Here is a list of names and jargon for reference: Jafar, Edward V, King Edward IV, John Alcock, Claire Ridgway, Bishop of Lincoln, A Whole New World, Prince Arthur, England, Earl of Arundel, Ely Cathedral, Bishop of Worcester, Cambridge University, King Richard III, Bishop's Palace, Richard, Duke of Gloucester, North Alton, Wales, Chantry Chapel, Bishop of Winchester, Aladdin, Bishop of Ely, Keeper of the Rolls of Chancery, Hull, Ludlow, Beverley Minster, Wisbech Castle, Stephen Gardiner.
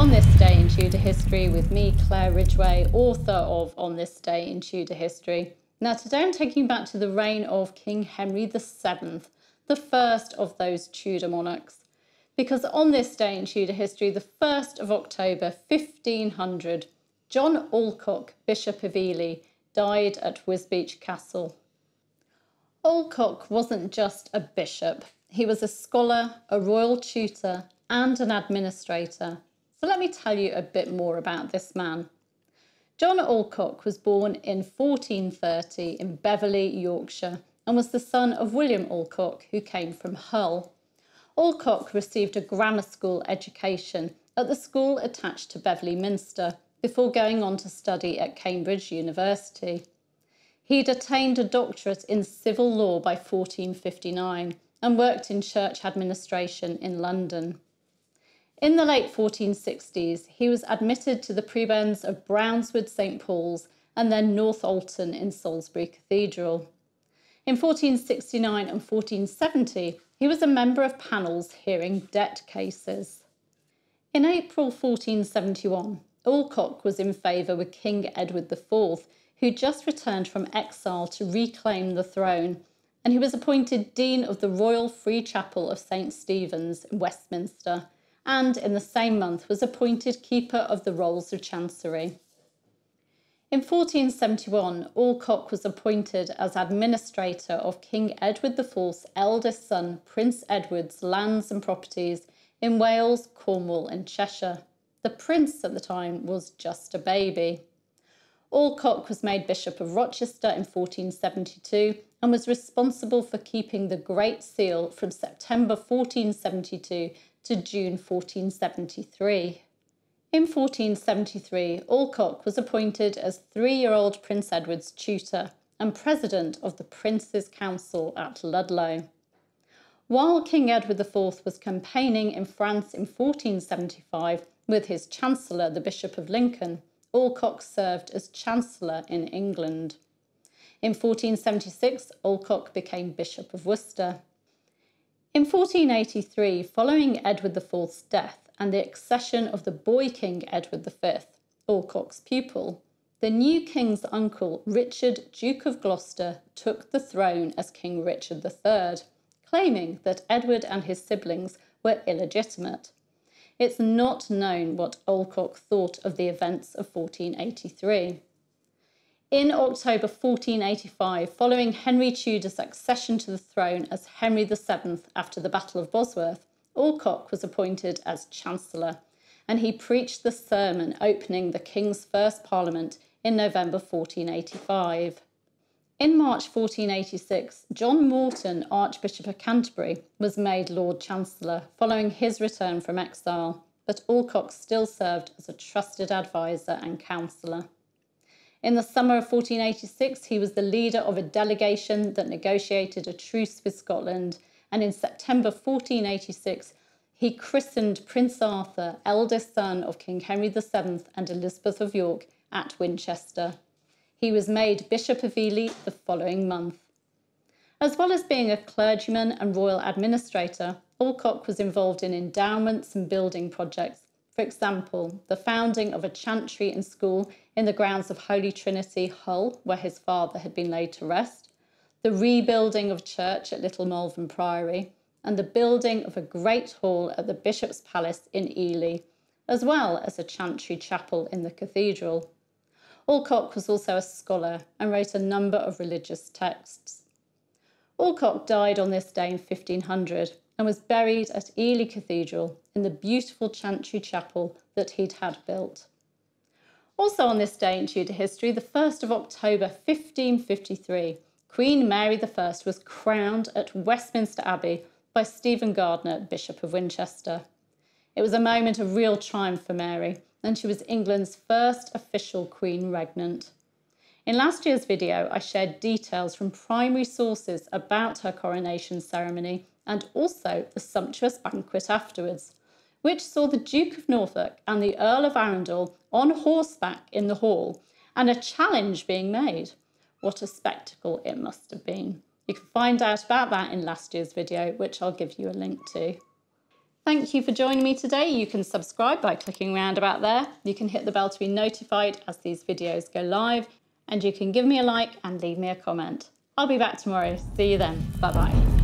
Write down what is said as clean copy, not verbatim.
On This Day in Tudor History with me, Claire Ridgway, author of On This Day in Tudor History. Now today I'm taking you back to the reign of King Henry VII, the first of those Tudor monarchs. Because on this day in Tudor history, the 1st of October 1500, John Alcock, Bishop of Ely, died at Wisbech Castle. Alcock wasn't just a bishop, he was a scholar, a royal tutor and an administrator. So let me tell you a bit more about this man. John Alcock was born in 1430 in Beverley, Yorkshire, and was the son of William Alcock, who came from Hull. Alcock received a grammar school education at the school attached to Beverley Minster before going on to study at Cambridge University. He'd attained a doctorate in civil law by 1459 and worked in church administration in London. In the late 1460s, he was admitted to the prebends of Brownswood St. Paul's and then North Alton in Salisbury Cathedral. In 1469 and 1470, he was a member of panels hearing debt cases. In April 1471, Alcock was in favour with King Edward IV, who just returned from exile to reclaim the throne, and he was appointed Dean of the Royal Free Chapel of St. Stephen's in Westminster, and in the same month was appointed Keeper of the Rolls of Chancery. In 1471, Alcock was appointed as administrator of King Edward IV's eldest son, Prince Edward's lands and properties in Wales, Cornwall and Cheshire. The prince at the time was just a baby. Alcock was made Bishop of Rochester in 1472 and was responsible for keeping the Great Seal from September 1472 to June 1473. In 1473, Alcock was appointed as three-year-old Prince Edward's tutor and president of the Prince's Council at Ludlow. While King Edward IV was campaigning in France in 1475 with his Chancellor, the Bishop of Lincoln, Alcock served as Chancellor in England. In 1476, Alcock became Bishop of Worcester. In 1483, following Edward IV's death, and the accession of the boy king Edward V, Alcock's pupil, the new king's uncle Richard, Duke of Gloucester, took the throne as King Richard III, claiming that Edward and his siblings were illegitimate. It's not known what Alcock thought of the events of 1483. In October 1485, following Henry Tudor's accession to the throne as Henry VII after the Battle of Bosworth, Alcock was appointed as Chancellor, and he preached the sermon opening the King's first Parliament in November 1485. In March 1486, John Morton, Archbishop of Canterbury, was made Lord Chancellor following his return from exile, but Alcock still served as a trusted advisor and counsellor. In the summer of 1486, he was the leader of a delegation that negotiated a truce with Scotland, and in September 1486, he christened Prince Arthur, eldest son of King Henry VII and Elizabeth of York, at Winchester. He was made Bishop of Ely the following month. As well as being a clergyman and royal administrator, Alcock was involved in endowments and building projects. For example, the founding of a chantry and school in the grounds of Holy Trinity, Hull, where his father had been laid to rest, the rebuilding of church at Little Malvern Priory, and the building of a great hall at the Bishop's Palace in Ely, as well as a Chantry Chapel in the cathedral. Alcock was also a scholar and wrote a number of religious texts. Alcock died on this day in 1500 and was buried at Ely Cathedral in the beautiful Chantry Chapel that he'd had built. Also on this day in Tudor history, the 1st of October 1553, Queen Mary I was crowned at Westminster Abbey by Stephen Gardiner, Bishop of Winchester. It was a moment of real triumph for Mary, and she was England's first official Queen Regnant. In last year's video, I shared details from primary sources about her coronation ceremony and also the sumptuous banquet afterwards, which saw the Duke of Norfolk and the Earl of Arundel on horseback in the hall and a challenge being made. What a spectacle it must have been. You can find out about that in last year's video, which I'll give you a link to. Thank you for joining me today. You can subscribe by clicking round about there. You can hit the bell to be notified as these videos go live, and you can give me a like and leave me a comment. I'll be back tomorrow. See you then. Bye-bye.